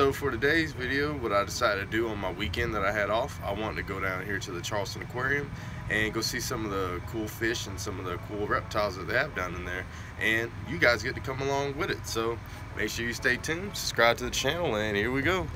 So for today's video, what I decided to do on my weekend that I had off, I wanted to go down here to the Charleston Aquarium and go see some of the cool fish and some of the cool reptiles that they have down in there. And you guys get to come along with it. So make sure you stay tuned, subscribe to the channel, and here we go.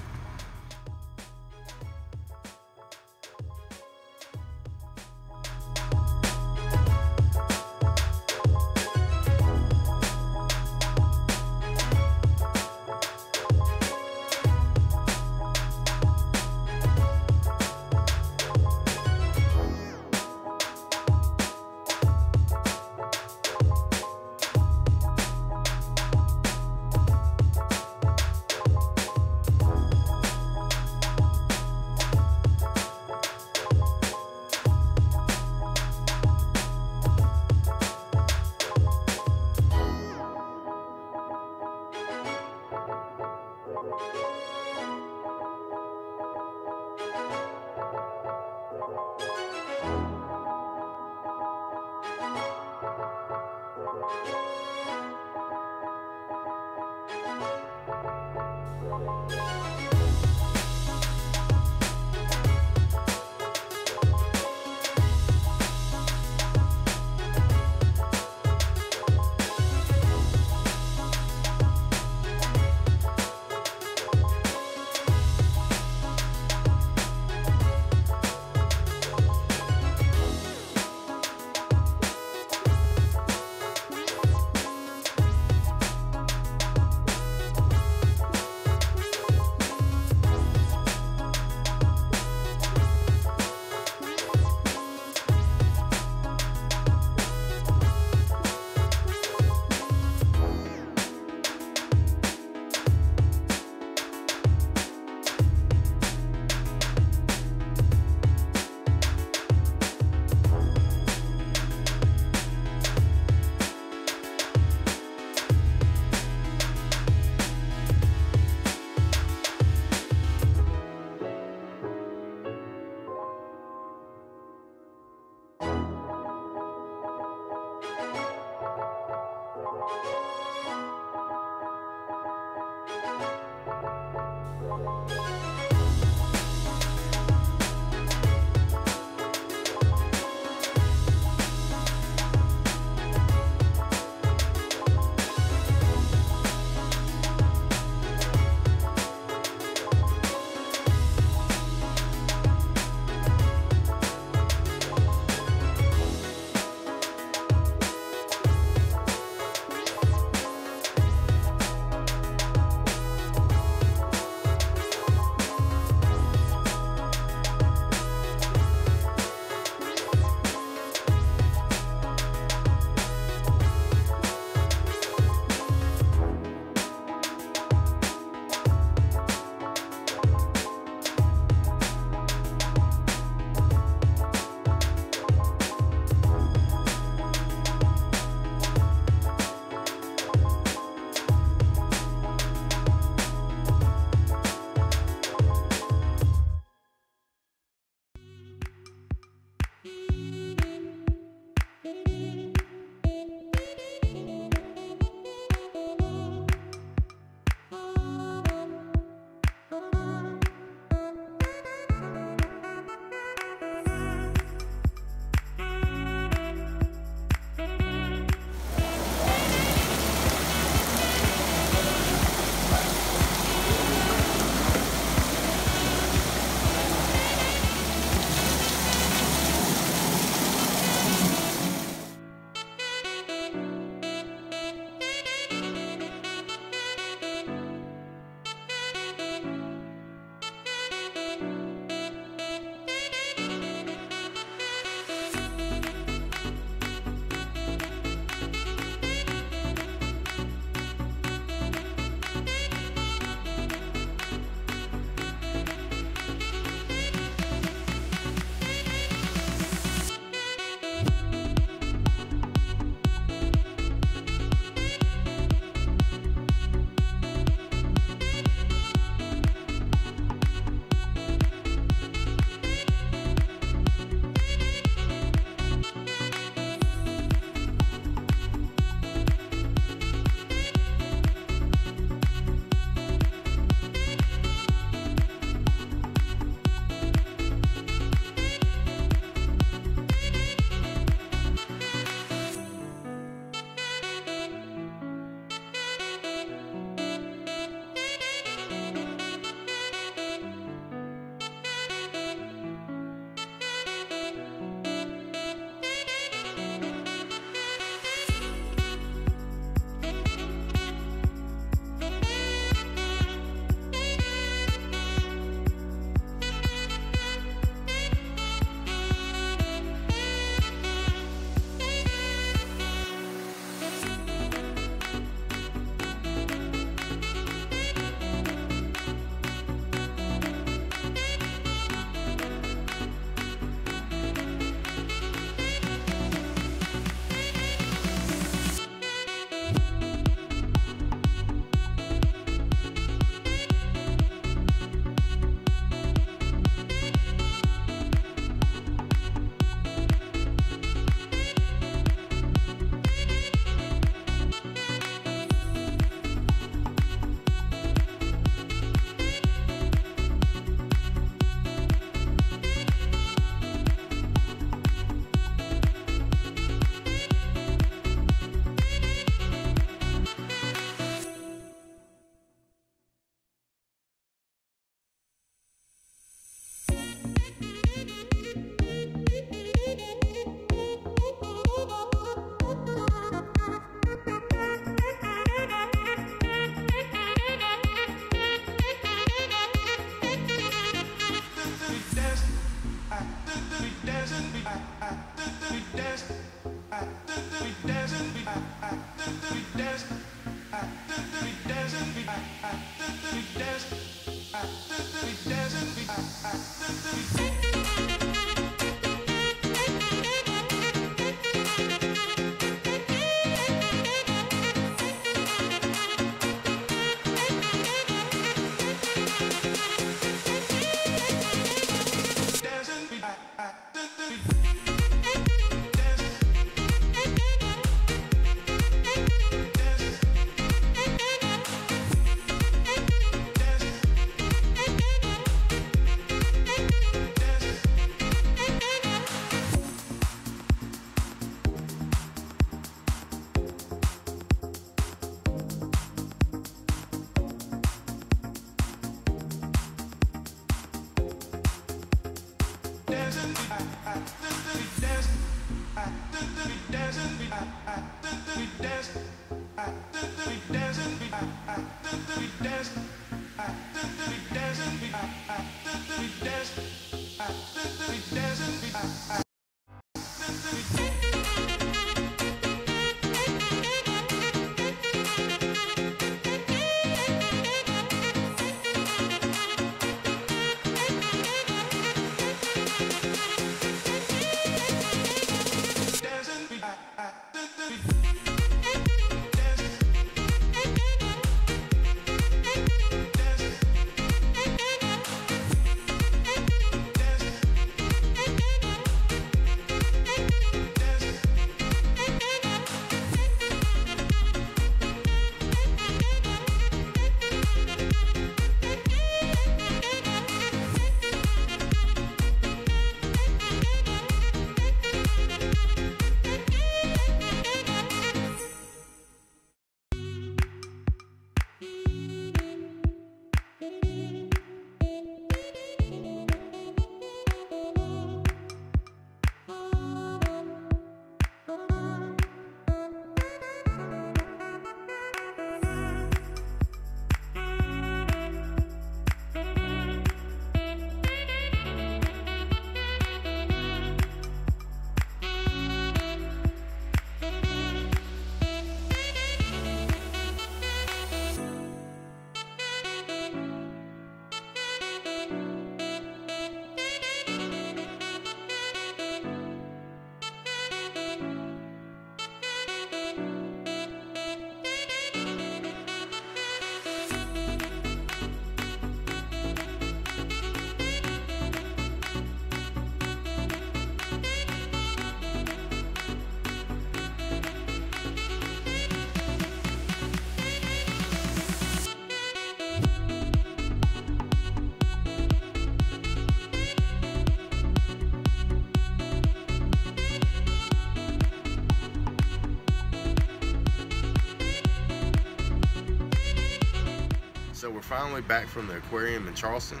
So we're finally back from the aquarium in Charleston,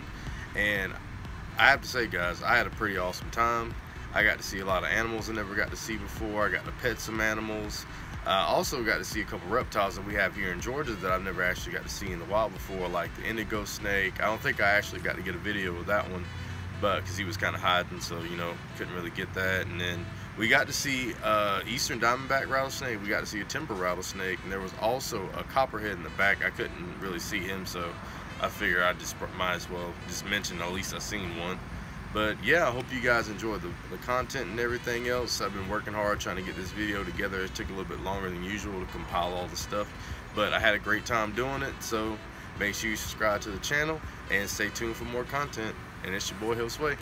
and I have to say, guys, I had a pretty awesome time. I got to see a lot of animals I never got to see before. I got to pet some animals. I also got to see a couple reptiles that we have here in Georgia that I've never actually got to see in the wild before, like the indigo snake. I don't think I actually got to get a video of that one, but because he was kind of hiding, so you know, couldn't really get that. And then we got to see Eastern Diamondback Rattlesnake, we got to see a Timber Rattlesnake, and there was also a Copperhead in the back. I couldn't really see him, so I figure I just might as well just mention at least I seen one. But yeah, I hope you guys enjoyed the content and everything else. I've been working hard trying to get this video together. It took a little bit longer than usual to compile all the stuff, but I had a great time doing it, so make sure you subscribe to the channel and stay tuned for more content. And it's your boy Hill Sway.